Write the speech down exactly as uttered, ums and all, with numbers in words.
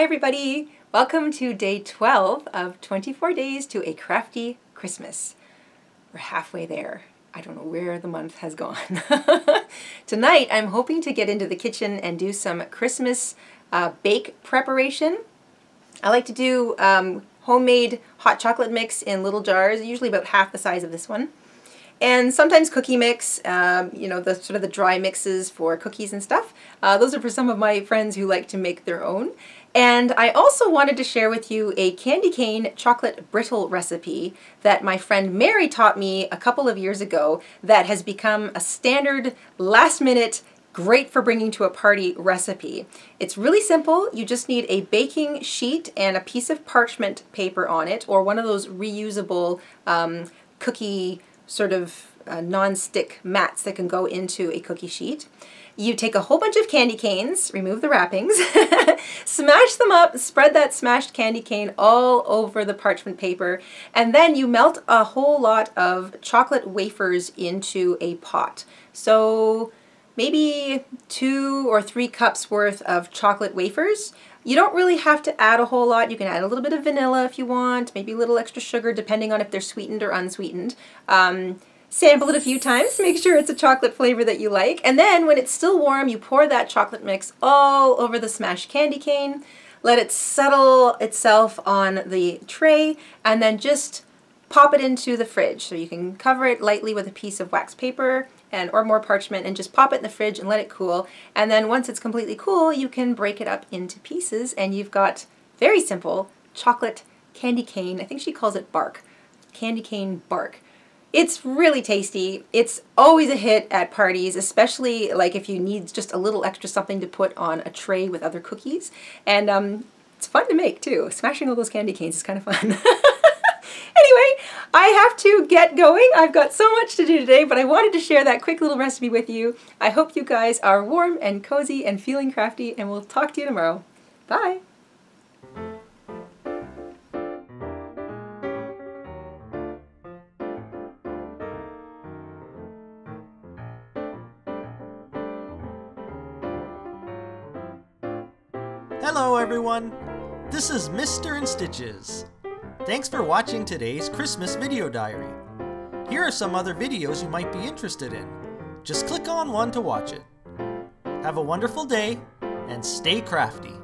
Hi everybody! Welcome to day twelve of twenty-four days to a crafty Christmas. We're halfway there. I don't know where the month has gone. Tonight I'm hoping to get into the kitchen and do some Christmas uh, bake preparation. I like to do um, homemade hot chocolate mix in little jars, usually about half the size of this one. And sometimes cookie mix, um, you know, the sort of the dry mixes for cookies and stuff. Uh, those are for some of my friends who like to make their own. And I also wanted to share with you a candy cane chocolate brittle recipe that my friend Mary taught me a couple of years ago that has become a standard last-minute great for bringing to a party recipe. It's really simple. You just need a baking sheet and a piece of parchment paper on it, or one of those reusable um, cookie sort of uh, non-stick mats that can go into a cookie sheet. You take a whole bunch of candy canes, remove the wrappings, smash them up, spread that smashed candy cane all over the parchment paper, and then you melt a whole lot of chocolate wafers into a pot. So maybe two or three cups worth of chocolate wafers. You don't really have to add a whole lot. You can add a little bit of vanilla if you want, maybe a little extra sugar depending on if they're sweetened or unsweetened. Um, sample it a few times, make sure it's a chocolate flavor that you like, and then when it's still warm, you pour that chocolate mix all over the smashed candy cane, let it settle itself on the tray, and then just pop it into the fridge. So you can cover it lightly with a piece of wax paper and or more parchment and just pop it in the fridge and let it cool. And then once it's completely cool, you can break it up into pieces and you've got very simple chocolate candy cane. I think she calls it bark. Candy cane bark. It's really tasty. It's always a hit at parties, especially like if you need just a little extra something to put on a tray with other cookies. And um, it's fun to make too. Smashing all those candy canes is kind of fun. Anyway, I have to get going. I've got so much to do today, but I wanted to share that quick little recipe with you. I hope you guys are warm and cozy and feeling crafty, and we'll talk to you tomorrow. Bye! Hello everyone! This is Mister InStitches. Thanks for watching today's Christmas video diary. Here are some other videos you might be interested in. Just click on one to watch it. Have a wonderful day and stay crafty.